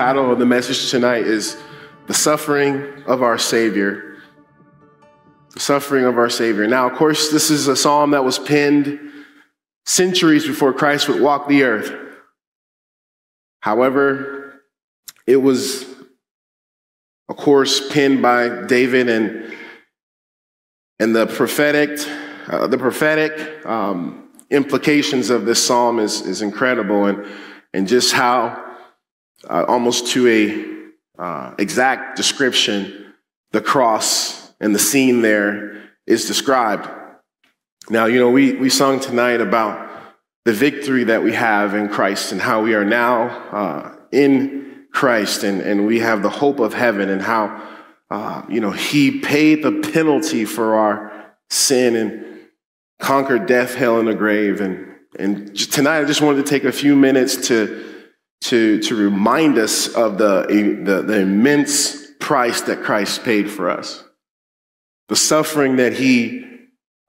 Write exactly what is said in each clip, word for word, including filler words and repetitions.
title of the message tonight is The Suffering of Our Savior. The Suffering of Our Savior. Now, of course, this is a psalm that was penned centuries before Christ would walk the earth. However, it was, of course, penned by David, and and the prophetic, uh, the prophetic um, implications of this psalm is is incredible, and and just how uh, almost to a uh, exact description the cross and the scene there is described. Now, you know, we, we sung tonight about the victory that we have in Christ and how we are now uh, in Christ, and, and we have the hope of heaven, and how, uh, you know, he paid the penalty for our sin and conquered death, hell, and the grave. And, and tonight I just wanted to take a few minutes to, to, to remind us of the, the, the immense price that Christ paid for us, the suffering that he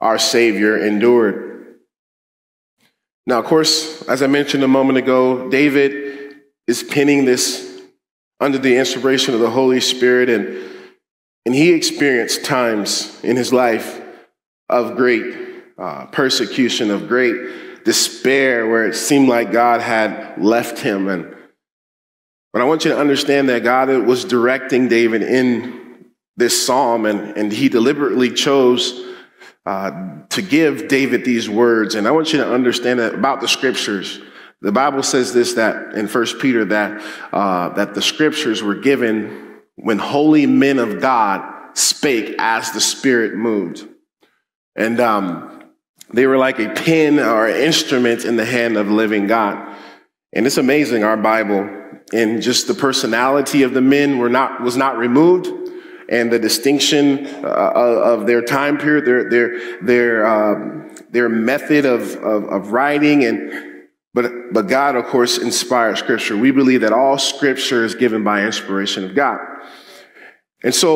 our Savior endured. Now, of course, as I mentioned a moment ago, David is penning this under the inspiration of the Holy Spirit, and, and he experienced times in his life of great uh, persecution, of great despair, where it seemed like God had left him. And but I want you to understand that God was directing David in this psalm, and, and he deliberately chose Uh, to give David these words. And I want you to understand that about the scriptures. The Bible says this, that in First Peter, that, uh, that the scriptures were given when holy men of God spake as the Spirit moved. And um, they were like a pen or an instrument in the hand of living God. And it's amazing, our Bible, and just the personality of the men were not, was not removed. And the distinction uh, of their time period, their their their um, their method of, of of writing, and but but God, of course, inspired Scripture. We believe that all Scripture is given by inspiration of God, and so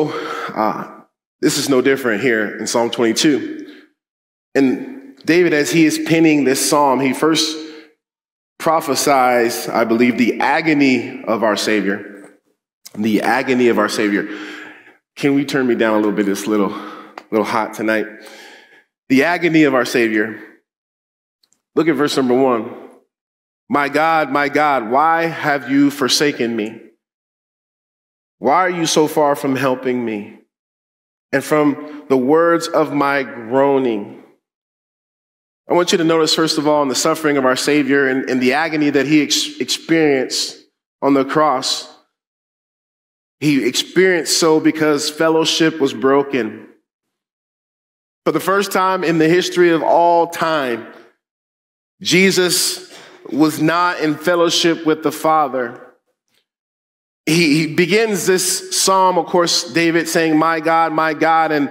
uh, this is no different here in Psalm twenty-two. And David, as he is penning this psalm, he first prophesies, I believe, the agony of our Savior, the agony of our Savior. Can we turn me down a little bit? It's a little, little hot tonight. The agony of our Savior. Look at verse number one. My God, my God, why have you forsaken me? Why are you so far from helping me? And from the words of my groaning. I want you to notice, first of all, in the suffering of our Savior and, and the agony that he ex- experienced on the cross. He experienced so because fellowship was broken. For the first time in the history of all time, Jesus was not in fellowship with the Father. He, he begins this psalm, of course, David saying, my God, my God. And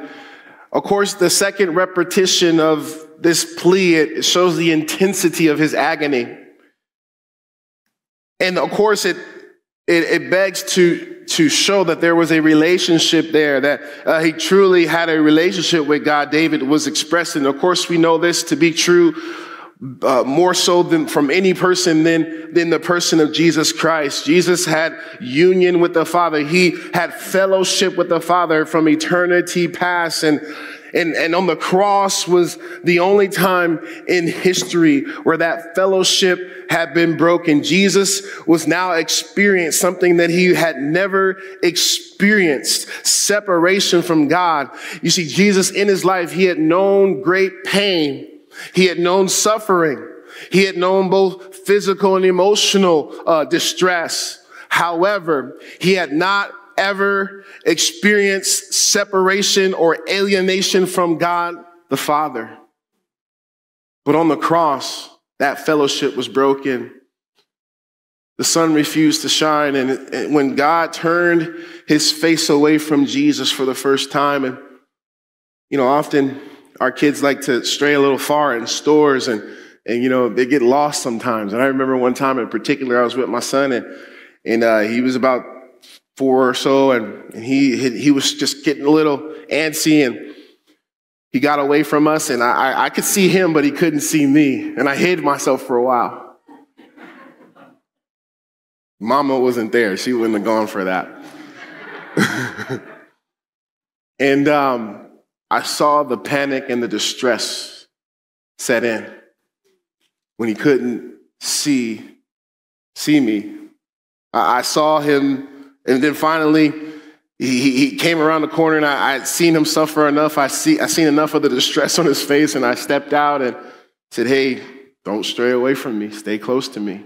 of course, the second repetition of this plea, it shows the intensity of his agony. And of course, it It, it begs to, to show that there was a relationship there, that uh, he truly had a relationship with God, David was expressing. Of course, we know this to be true uh, more so than from any person than, than the person of Jesus Christ. Jesus had union with the Father. He had fellowship with the Father from eternity past. And, and, and on the cross was the only time in history where that fellowship had been broken. Jesus was now experiencing something that he had never experienced, separation from God. You see, Jesus in his life, he had known great pain. He had known suffering. He had known both physical and emotional uh, distress. However, he had not ever experienced separation or alienation from God the Father. But on the cross, that fellowship was broken. The sun refused to shine. And when God turned his face away from Jesus for the first time, and, you know, often our kids like to stray a little far in stores and, and you know, they get lost sometimes. And I remember one time in particular, I was with my son, and, and uh, he was about four or so, and, and he, he was just getting a little antsy, and he got away from us, and I, I could see him, but he couldn't see me. And I hid myself for a while. Mama wasn't there. She wouldn't have gone for that. And um, I saw the panic and the distress set in when he couldn't see, see me. I, I saw him, and then finally he, he came around the corner, and I had seen him suffer enough. I see, I seen enough of the distress on his face, and I stepped out and said, "Hey, don't stray away from me. Stay close to me."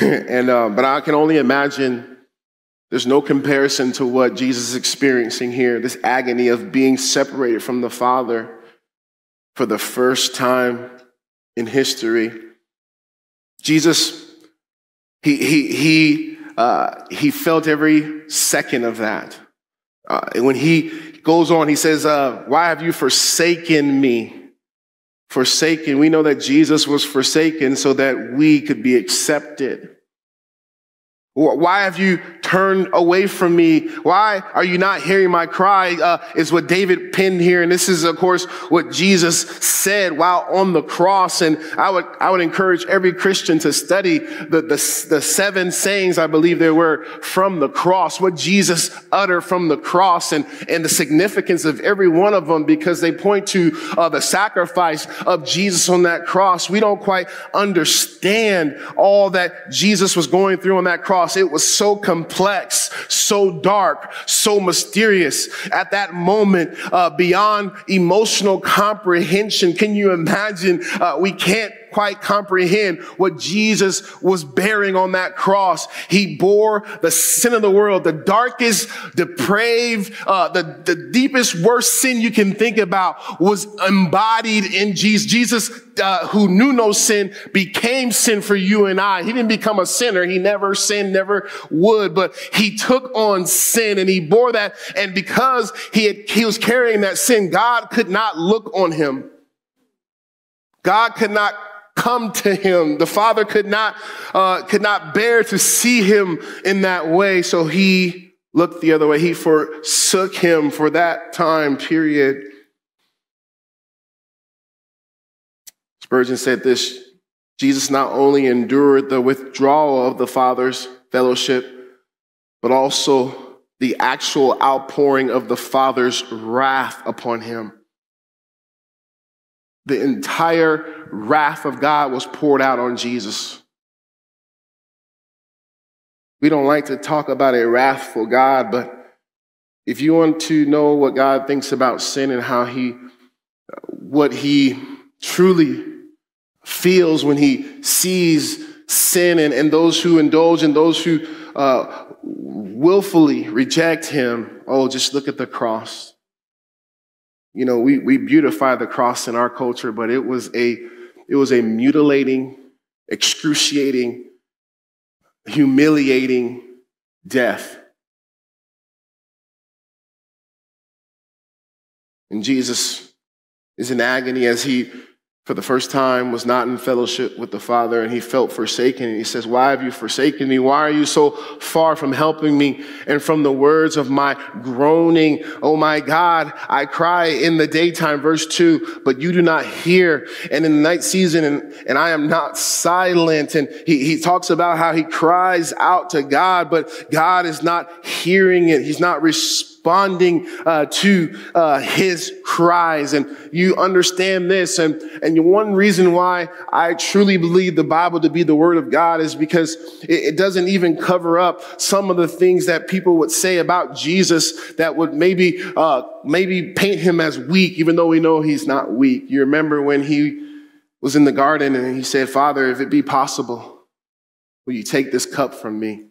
and uh, But I can only imagine there's no comparison to what Jesus is experiencing here, this agony of being separated from the Father for the first time in history. Jesus, he, he, he, uh, he felt every second of that. Uh, and when he goes on, he says, uh, "Why have you forsaken me?" Forsaken. We know that Jesus was forsaken so that we could be accepted. "Why have you turned away from me? Why are you not hearing my cry?" Uh, is what David penned here. And this is, of course, what Jesus said while on the cross. And I would, I would encourage every Christian to study the, the, the seven sayings, I believe there were, from the cross, what Jesus uttered from the cross, and, and the significance of every one of them, because they point to uh, the sacrifice of Jesus on that cross. We don't quite understand all that Jesus was going through on that cross. It was so complex, so dark, so mysterious. At that moment, uh, beyond emotional comprehension, can you imagine? Uh, we can't quite comprehend what Jesus was bearing on that cross. He bore the sin of the world, the darkest, depraved, uh, the, the deepest, worst sin you can think about was embodied in Jesus. Jesus, Uh, who knew no sin, became sin for you and I. He didn't become a sinner. He never sinned, never would, but he took on sin and he bore that. And because he had, he was carrying that sin, God could not look on him. God could not come to him. The Father could not, uh, could not bear to see him in that way. So he looked the other way. He forsook him for that time period. Spurgeon said this: Jesus not only endured the withdrawal of the Father's fellowship, but also the actual outpouring of the Father's wrath upon him. The entire wrath of God was poured out on Jesus. We don't like to talk about a wrathful God, but if you want to know what God thinks about sin and how he, what he truly feels when he sees sin and, and those who indulge and those who uh, willfully reject him. Oh, just look at the cross. You know, we, we beautify the cross in our culture, but it was a, it was a mutilating, excruciating, humiliating death. And Jesus is in agony as he, for the first time, was not in fellowship with the Father, and he felt forsaken. And he says, "Why have you forsaken me? Why are you so far from helping me? And from the words of my groaning, oh my God, I cry in the daytime," verse two, "but you do not hear. And in the night season, and, and I am not silent." And he, he talks about how he cries out to God, but God is not hearing it. He's not responding. Responding uh, to uh, his cries. And you understand this. And, and one reason why I truly believe the Bible to be the word of God is because it, it doesn't even cover up some of the things that people would say about Jesus that would maybe, uh, maybe paint him as weak, even though we know he's not weak. You remember when he was in the garden and he said, "Father, if it be possible, will you take this cup from me?"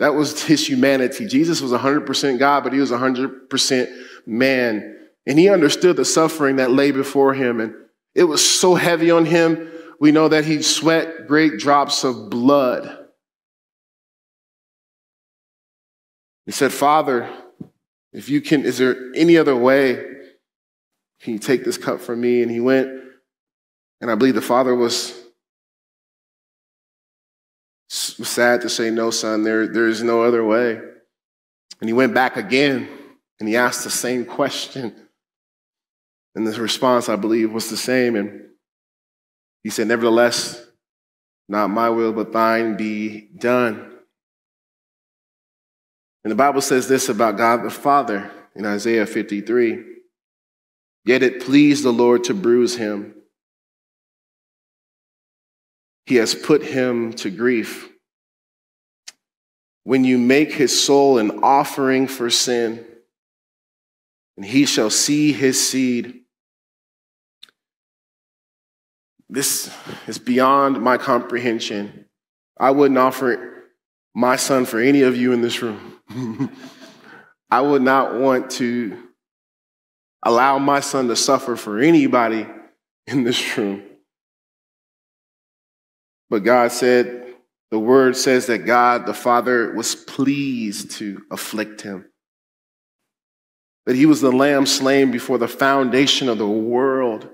That was his humanity. Jesus was one hundred percent God, but he was one hundred percent man. And he understood the suffering that lay before him. And it was so heavy on him. We know that he sweat great drops of blood. He said, "Father, if you can, is there any other way? Can you take this cup from me?" And he went. And I believe the Father was was sad to say, "No, son, there, there is no other way." And he went back again and he asked the same question. And the response, I believe, was the same. And he said, "Nevertheless, Not my will, but thine be done. And the Bible says this about God the Father in Isaiah fifty-three. Yet it pleased the Lord to bruise him. He has put him to grief. When you make his soul an offering for sin, and he shall see his seed. This is beyond my comprehension. I wouldn't offer my son for any of you in this room. I would not want to allow my son to suffer for anybody in this room. But God said, the word says that God the Father was pleased to afflict him. That he was the lamb slain before the foundation of the world.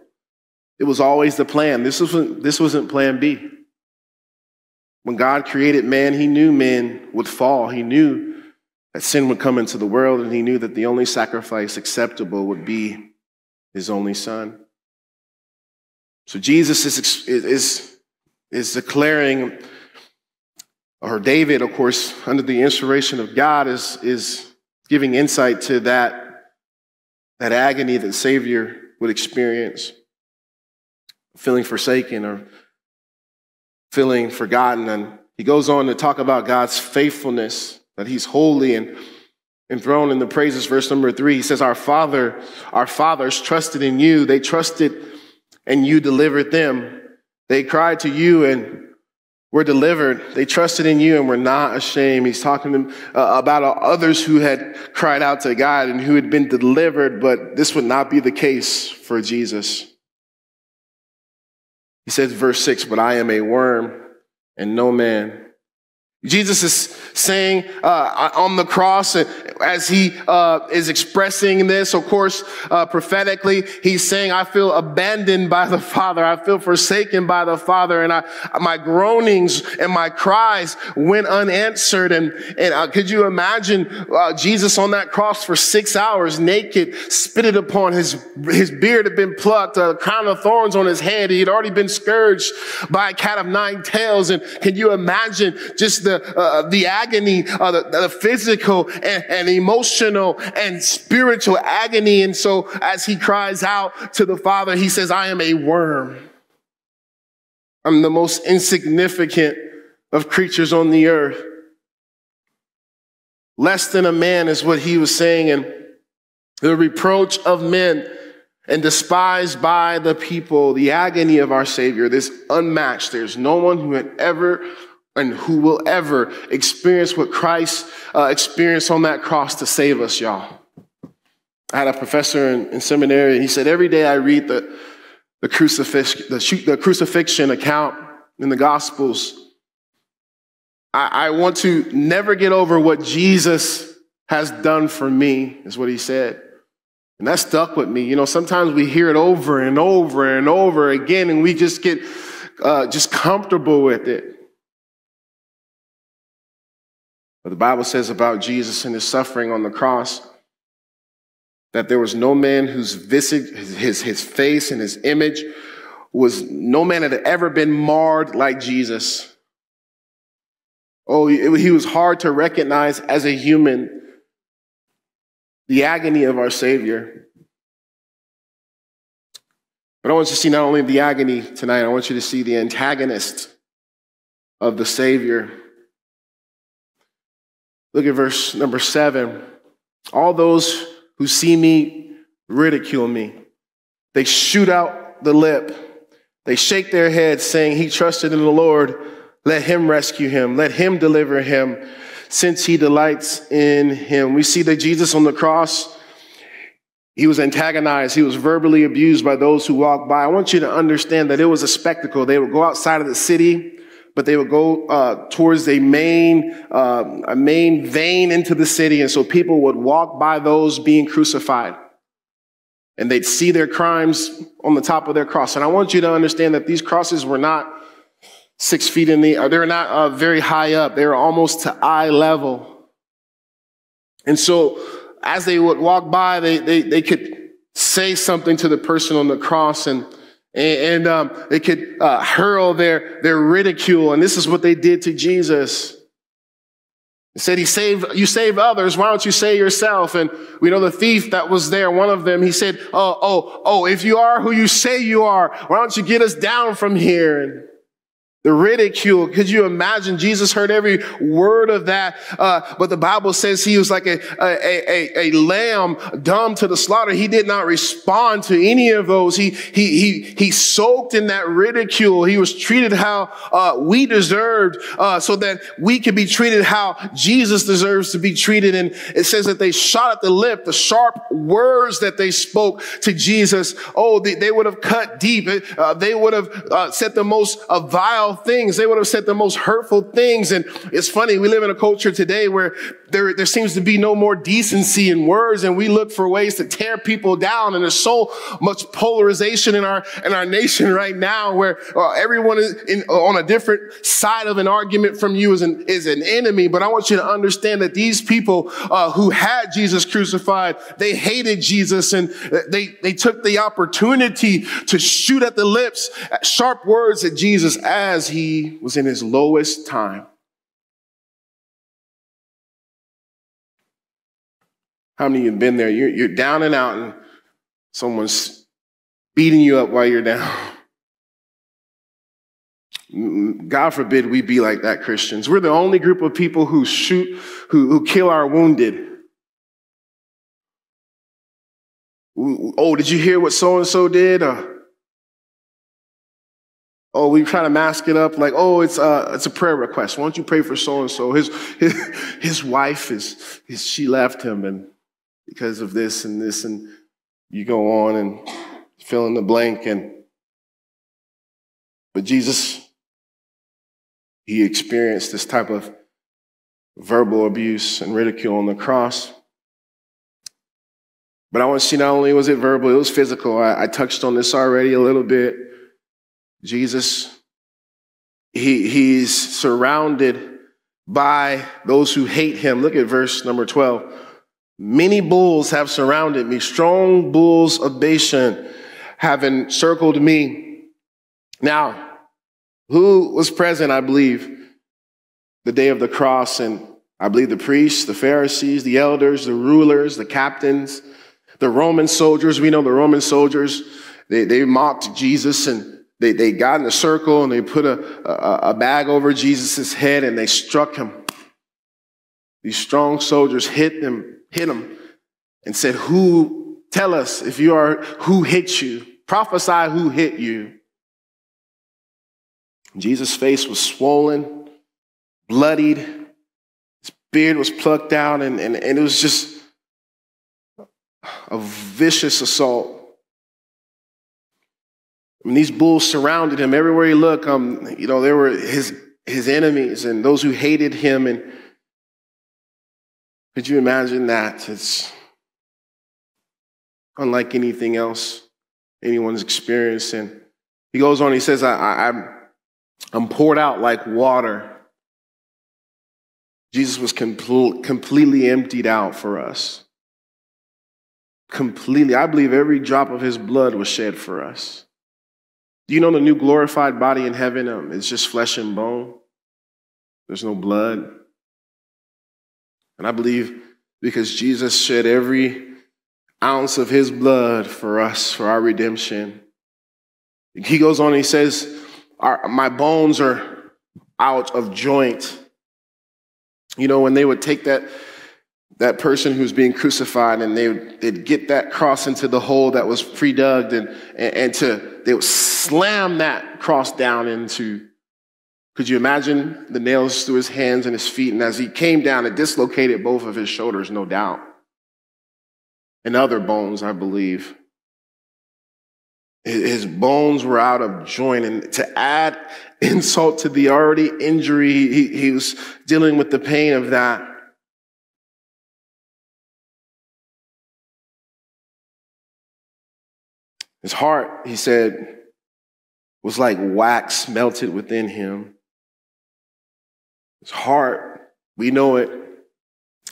It was always the plan. This wasn't, this wasn't plan B. When God created man, he knew men would fall. He knew that sin would come into the world, and he knew that the only sacrifice acceptable would be his only son. So Jesus is, is, is declaring, or David, of course, under the inspiration of God, is, is giving insight to that, that agony that Savior would experience. Feeling forsaken or feeling forgotten. And he goes on to talk about God's faithfulness, that he's holy and enthroned in the praises. Verse number three, he says, our father, our fathers trusted in you. They trusted and you delivered them. They cried to you and were delivered. They trusted in you and were not ashamed. He's talking to them, uh, about others who had cried out to God and who had been delivered, but this would not be the case for Jesus. He says, verse six, but I am a worm and no man. Jesus is saying uh, on the cross, as he uh, is expressing this, of course, uh, prophetically, he's saying, I feel abandoned by the Father. I feel forsaken by the Father. And I, my groanings and my cries went unanswered. And, and uh, could you imagine uh, Jesus on that cross for six hours, naked, spitted upon, his, his beard had been plucked, a crown of thorns on his head. He had already been scourged by a cat of nine tails. And can you imagine just the Uh, the agony, uh, the, the physical and, and emotional and spiritual agony. And so as he cries out to the Father, he says, I am a worm. I'm the most insignificant of creatures on the earth. Less than a man is what he was saying. And the reproach of men and despised by the people, the agony of our Savior, this unmatched. There's no one who had ever and who will ever experience what Christ uh, experienced on that cross to save us, y'all. I had a professor in, in seminary, and he said, every day I read the, the, crucifix, the, the crucifixion account in the Gospels, I, I want to never get over what Jesus has done for me, is what he said. And that stuck with me. You know, sometimes we hear it over and over and over again, and we just get uh, just comfortable with it. But the Bible says about Jesus and his suffering on the cross that there was no man whose visage, his, his face and his image was, no man had ever been marred like Jesus. Oh, it, he was hard to recognize as a human. The agony of our Savior. But I want you to see not only the agony tonight, I want you to see the antagonist of the Savior. Look at verse number seven. All those who see me ridicule me. They shoot out the lip. They shake their heads, saying, he trusted in the Lord. Let him rescue him. Let him deliver him, since he delights in him. We see that Jesus on the cross, he was antagonized. He was verbally abused by those who walked by. I want you to understand that it was a spectacle. They would go outside of the city, but they would go uh, towards a main, uh, a main vein into the city. And so people would walk by those being crucified. And they'd see their crimes on the top of their cross. And I want you to understand that these crosses were not six feet in the air. They were not uh, very high up. They were almost to eye level. And so as they would walk by, they, they, they could say something to the person on the cross. And And, and um, they could uh, hurl their, their ridicule. And this is what they did to Jesus. They said, he saved, you save others, why don't you save yourself? And we know the thief that was there, one of them, he said, oh, oh, oh, if you are who you say you are, why don't you get us down from here? And the ridicule, could you imagine? Jesus heard every word of that. Uh, but the Bible says he was like a, a, a, a lamb dumb to the slaughter. He did not respond to any of those. He, he, he, he soaked in that ridicule. He was treated how uh, we deserved uh, so that we could be treated how Jesus deserves to be treated. And it says that they shot at the lip, the sharp words that they spoke to Jesus. Oh, they, they would have cut deep. Uh, they would have uh, said the most uh, vile things. They would have said the most hurtful things. And it's funny, we live in a culture today where there, there seems to be no more decency in words, and we look for ways to tear people down. And there's so much polarization in our in our nation right now, where uh, everyone is in, on a different side of an argument from you is an, is an enemy. But I want you to understand that these people uh, who had Jesus crucified, they hated Jesus, and they, they took the opportunity to shoot at the lips, sharp words at Jesus as he was in his lowest time. How many of you have been there? You're, you're down and out, and someone's beating you up while you're down. God forbid we be like that, Christians. We're the only group of people who shoot, who, who kill our wounded. Oh, did you hear what so-and-so did? Uh, Oh, we try to mask it up like, oh, it's a, it's a prayer request. Why don't you pray for so-and-so? His, his, his wife, is, is she left him and because of this and this, and you go on and fill in the blank. And but Jesus, he experienced this type of verbal abuse and ridicule on the cross. But I want to see, not only was it verbal, it was physical. I, I touched on this already a little bit. Jesus, he, he's surrounded by those who hate him. Look at verse number twelve. Many bulls have surrounded me. Strong bulls of Bashan have encircled me. Now, who was present, I believe, the day of the cross? And I believe the priests, the Pharisees, the elders, the rulers, the captains, the Roman soldiers. We know the Roman soldiers, they, they mocked Jesus, and They, they got in a circle and they put a, a, a bag over Jesus' head and they struck him. These strong soldiers hit him, hit him and said, who, tell us if you are, who hit you? Prophesy who hit you. Jesus' face was swollen, bloodied. His beard was plucked out, and, and, and it was just a vicious assault. When these bulls surrounded him everywhere he looked, um, you know, there were his, his enemies and those who hated him. And could you imagine that? It's unlike anything else anyone's experienced. And he goes on, he says, I, I, I'm, I'm poured out like water. Jesus was complete, completely emptied out for us. Completely. I believe every drop of his blood was shed for us. Do you know the new glorified body in heaven? Um, it's just flesh and bone. There's no blood. And I believe because Jesus shed every ounce of his blood for us, for our redemption. He goes on and he says, our, my bones are out of joint. You know, when they would take that, that person who's being crucified, and they, they'd get that cross into the hole that was pre-dug, and, and, and to, they would slam that cross down into, could you imagine the nails through his hands and his feet? And as he came down, it dislocated both of his shoulders, no doubt. And other bones, I believe. His bones were out of joint. And to add insult to the already injury, he, he was dealing with the pain of that. His heart, he said, was like wax melted within him. His heart, we know it.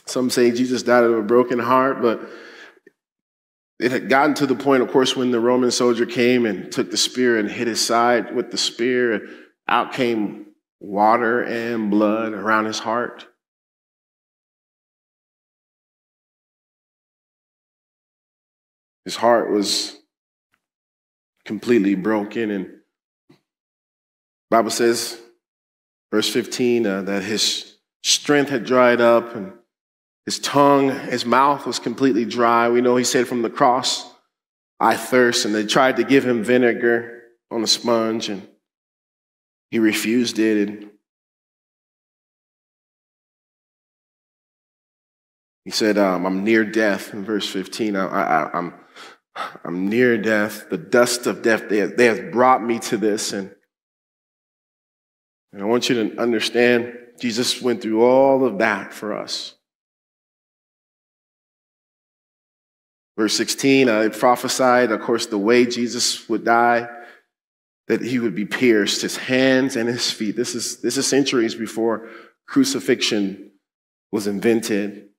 Some say Jesus died of a broken heart, but It had gotten to the point, of course, when the Roman soldier came and took the spear and hit his side with the spear, and out came water and blood around his heart. His heart was completely broken, and the Bible says, verse fifteen, uh, that his strength had dried up, and his tongue, his mouth was completely dry. We know he said from the cross, "I thirst," and they tried to give him vinegar on a sponge, and he refused it. And he said, um, "I'm near death." In verse fifteen, I, I, I'm, I'm near death. The dust of death, they have, they have brought me to this. And, and I want you to understand, Jesus went through all of that for us. Verse sixteen, uh, it prophesied, of course, the way Jesus would die, that he would be pierced, his hands and his feet. This is, this is centuries before crucifixion was invented.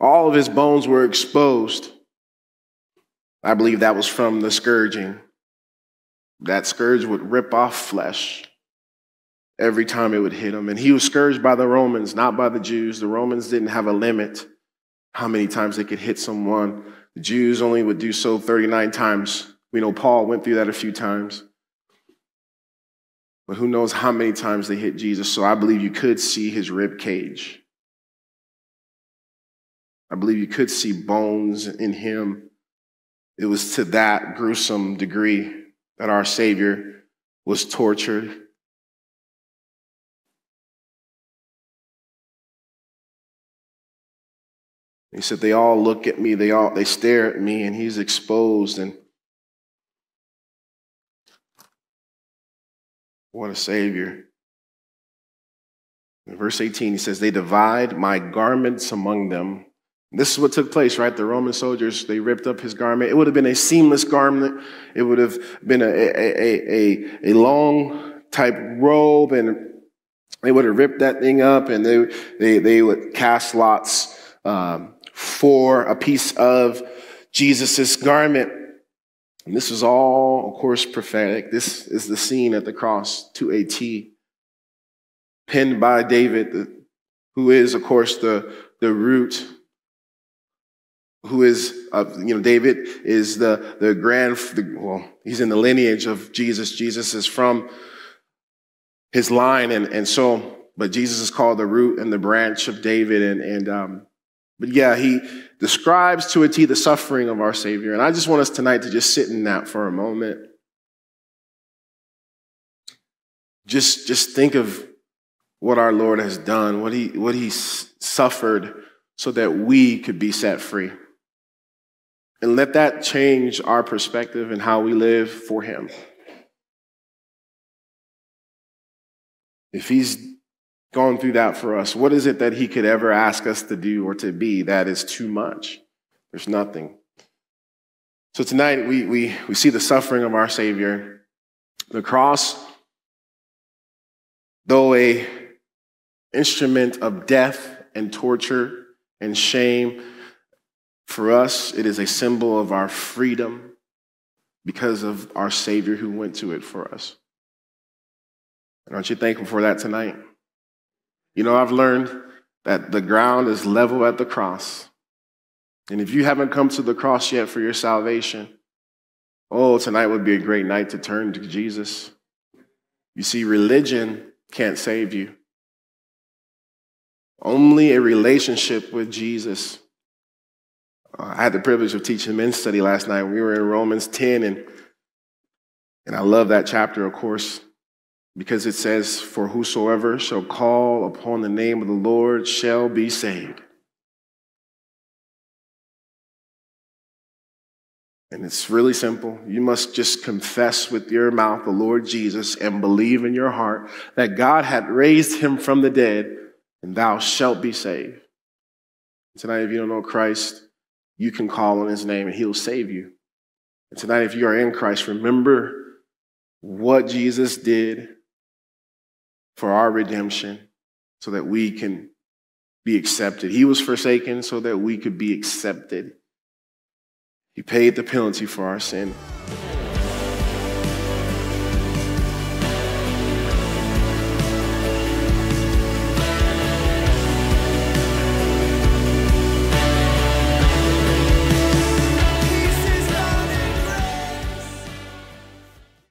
All of his bones were exposed. I believe that was from the scourging. That scourge would rip off flesh every time it would hit him. And he was scourged by the Romans, not by the Jews. The Romans didn't have a limit how many times they could hit someone. The Jews only would do so thirty-nine times. We know Paul went through that a few times. But who knows how many times they hit Jesus. So I believe you could see his rib cage. I believe you could see bones in him. It was to that gruesome degree that our Savior was tortured. He said, they all look at me, they all they stare at me, and he's exposed. And what a Savior. In verse eighteen, he says, they divide my garments among them. This is what took place, right? The Roman soldiers, they ripped up his garment. It would have been a seamless garment. It would have been a, a, a, a, a long type robe, and they would have ripped that thing up, and they, they, they would cast lots um, for a piece of Jesus's garment. And this was all, of course, prophetic. This is the scene at the cross to a T, penned by David, who is, of course, the, the root, who is, uh, you know, David is the, the grand, the, well, he's in the lineage of Jesus. Jesus is from his line. And, and so, but Jesus is called the root and the branch of David. And, and, um, But yeah, he describes to a T the suffering of our Savior. And I just want us tonight to just sit in that for a moment. Just, just think of what our Lord has done, what he, what he suffered so that we could be set free. And let that change our perspective and how we live for him. If he's gone through that for us, what is it that he could ever ask us to do or to be that is too much? There's nothing. So tonight we, we, we see the suffering of our Savior. The cross, though an instrument of death and torture and shame, for us it is a symbol of our freedom because of our Savior who went to it for us. And aren't you thankful for that tonight? You know, I've learned that the ground is level at the cross. And if you haven't come to the cross yet for your salvation, oh, tonight would be a great night to turn to Jesus. You see, religion can't save you. Only a relationship with Jesus. I had the privilege of teaching men's study last night. We were in Romans ten, and, and I love that chapter, of course. Because it says, for whosoever shall call upon the name of the Lord shall be saved. And it's really simple. You must just confess with your mouth the Lord Jesus and believe in your heart that God had raised him from the dead, and thou shalt be saved. Tonight, if you don't know Christ, you can call on his name and he'll save you. And tonight, if you are in Christ, remember what Jesus did for our redemption so that we can be accepted. He was forsaken so that we could be accepted. He paid the penalty for our sin.